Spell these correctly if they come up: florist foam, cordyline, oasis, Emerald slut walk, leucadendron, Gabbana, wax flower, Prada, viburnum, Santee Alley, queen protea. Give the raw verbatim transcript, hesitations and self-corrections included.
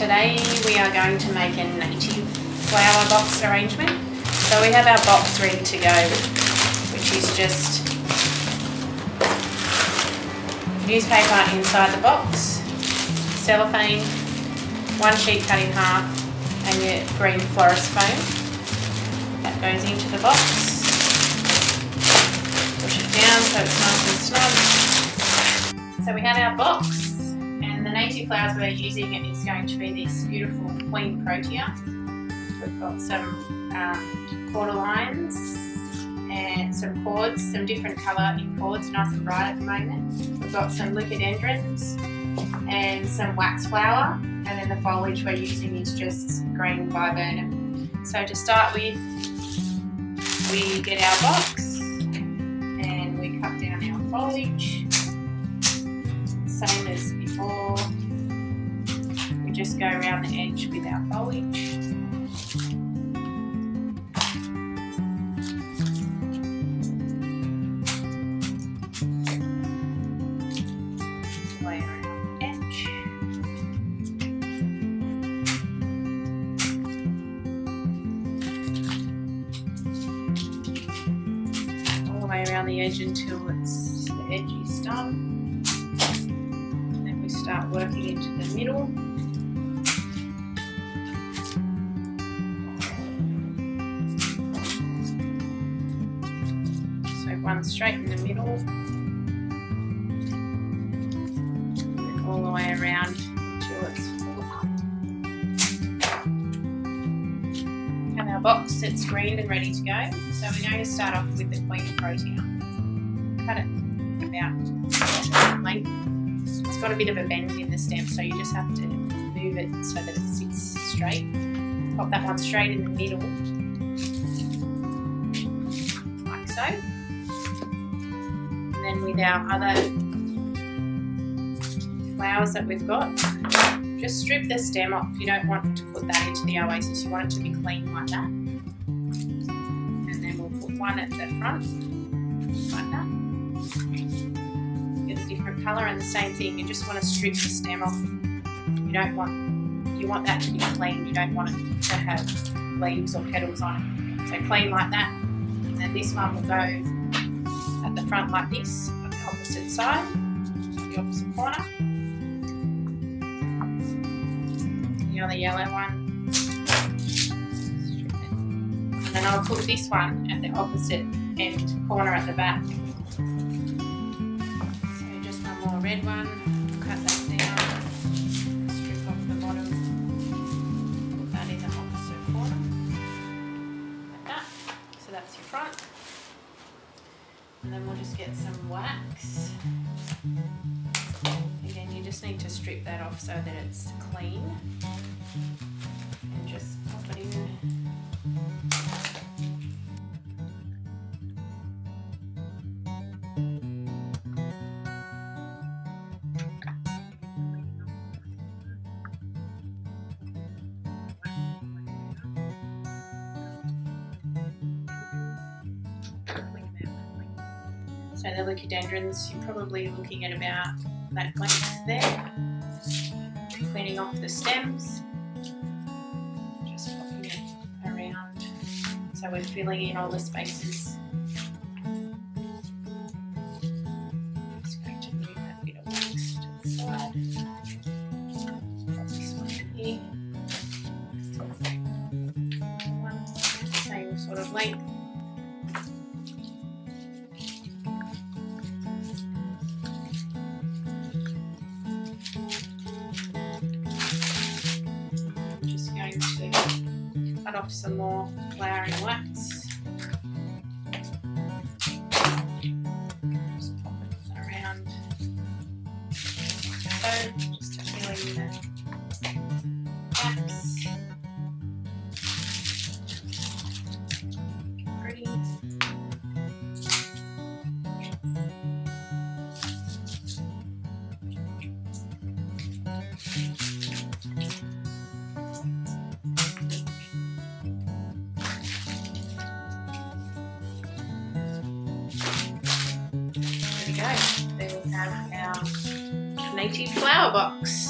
Today we are going to make a native flower box arrangement. So we have our box ready to go, which is just newspaper inside the box, cellophane, one sheet cut in half, and your green florist foam. That goes into the box. Push it down so it's nice and snug. So we have our box. The native flowers we're using is going to be this beautiful queen protea. We've got some um, cordyline and some cords, some different colour in cords, nice and bright at the moment. We've got some leucadendrons and some wax flower, and then the foliage we're using is just green viburnum. So to start with, we get our box and we cut down our foliage, same as before. We just go around the edge with our foliage. Layer around the edge. All the way around the edge until it's the edge is done. Start working into the middle. So one straight in the middle, and then all the way around until it's full. And our box, it's green and ready to go. So we're going to start off with the queen protea. Cut it about length. It's got a bit of a bend in the stem, so you just have to move it so that it sits straight. Pop that one straight in the middle, like so. And then with our other flowers that we've got, just strip the stem off. You don't want to put that into the oasis, you want it to be clean like that. And then we'll put one at the front, like that. Different colour, and the same thing, you just want to strip the stem off. You don't want, you want that to be clean, you don't want it to have leaves or petals on it. So clean like that, and then this one will go at the front like this, on the opposite side, the opposite corner. The other yellow one, strip it. And then I'll put this one at the opposite end corner at the back. More red one, cut that down, strip off the bottom, put that in the opposite corner, like that. So that's your front. And then we'll just get some wax. Again, you just need to strip that off so that it's clean. And just pop it in. So the leucadendrons, you're probably looking at about that length there. Cleaning off the stems. Just popping it around. So we're filling in all the spaces. Just going to move that bit of wax to the side. Pop this one in here. One, same sort of length. Off some more flowering wax. Just pop it around. So, just filling the wax. Pretty. There we have our native flower box.